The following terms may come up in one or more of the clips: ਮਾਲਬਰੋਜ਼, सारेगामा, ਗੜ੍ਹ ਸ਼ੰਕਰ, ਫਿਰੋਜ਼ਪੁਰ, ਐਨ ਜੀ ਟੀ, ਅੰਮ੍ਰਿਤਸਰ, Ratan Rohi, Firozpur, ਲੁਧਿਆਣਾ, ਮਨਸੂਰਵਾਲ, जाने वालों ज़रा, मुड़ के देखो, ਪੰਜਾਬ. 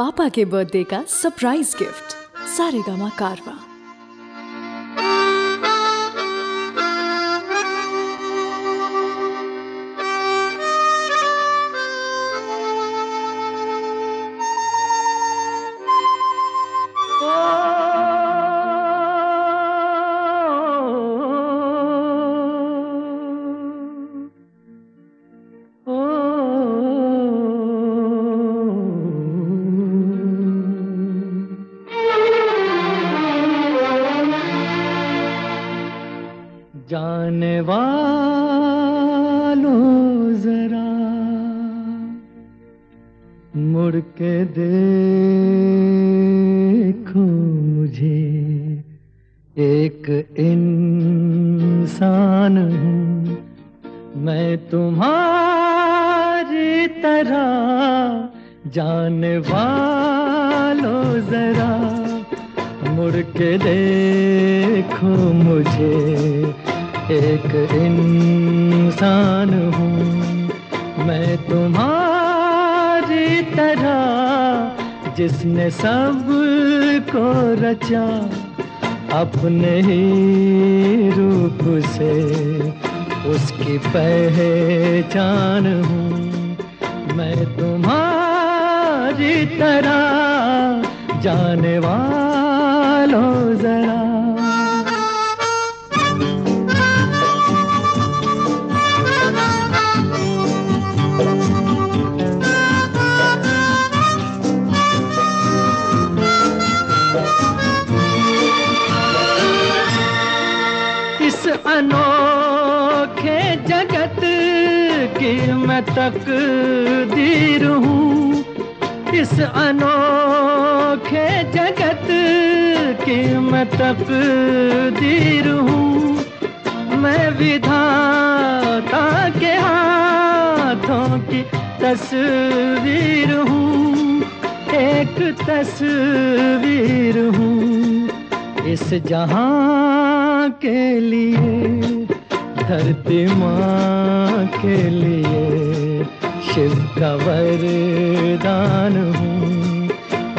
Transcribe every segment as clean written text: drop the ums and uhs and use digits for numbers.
पापा के बर्थडे का सरप्राइज गिफ्ट सारेगामा कारवा। जानेवालो जरा मुड़के देखो मुझे, एक इंसान हूँ मैं तुम्हारी तरह। जानेवालो जरा मुड़के देखो मुझे, एक इंसान हूँ मैं तुम्हारी तरह, जिसने सब को रचा अपने ही रूप से, उसकी पहचान हूँ मैं तुम्हारी तरह। जाने वालो जरा अनोखे जगत की मैं तकदीर हूँ, इस अनोखे जगत की मैं तकदीर हूँ, मैं विधाता के हाथों की तस्वीर हूँ, एक तस्वीर हूँ इस जहां के लिए, धरती माँ के लिए शिव का वरदान हूँ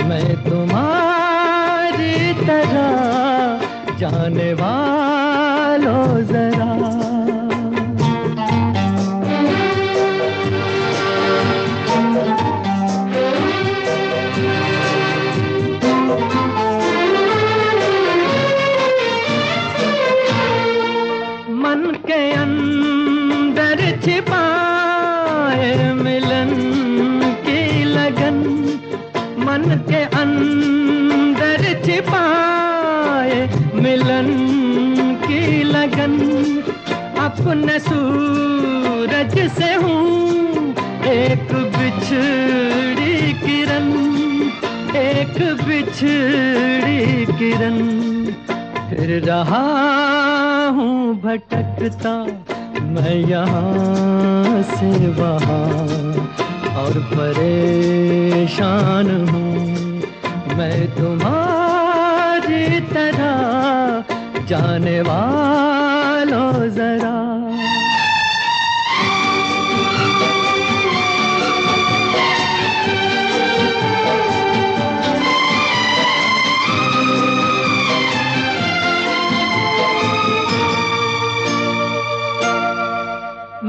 मैं तुम्हारी तरह। जाने वालो जरा छिपाए मिलन की लगन, मन के अंदर छिपाए मिलन की लगन, अपने सूरज से हूँ एक बिछड़ी किरण, एक बिछड़ी किरण, फिर रहा हूँ भटकता मैं यहाँ से वहाँ, और परेशान हूँ मैं तुम्हारी तरह। जाने वालो जरा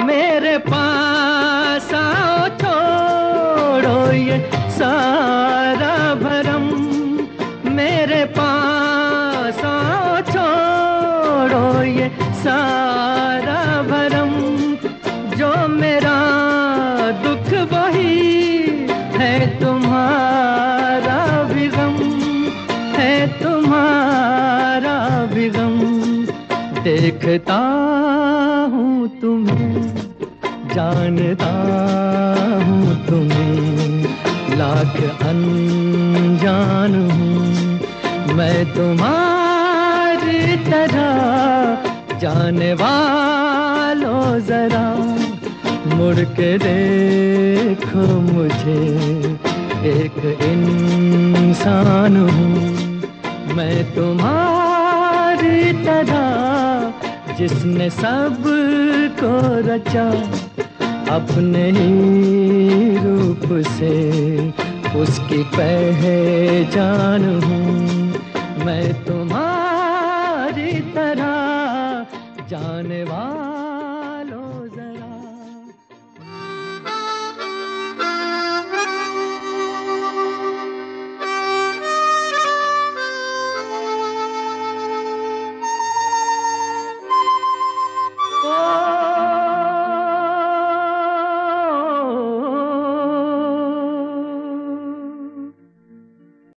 मेरे पास आओ, छोड़ो ये सारा भरम, मेरे पास आओ, छोड़ो ये सारा भरम, जो मेरा दुख वही है तुम्हारा भी गम, है तुम्हारा भी गम, देखता हूँ तुम्हें, जानता हूँ तुम्हें, लाख अनजान हूँ मैं तुम्हारी तरह। जाने वालो जरा मुड़ के देखो मुझे, एक इंसान हूँ मैं तुम्हारी तरह, जिसने सब को रचा अपने ही रूप से, उसकी पहचान हूँ मैं तुम्हारी तरह जानेवाला।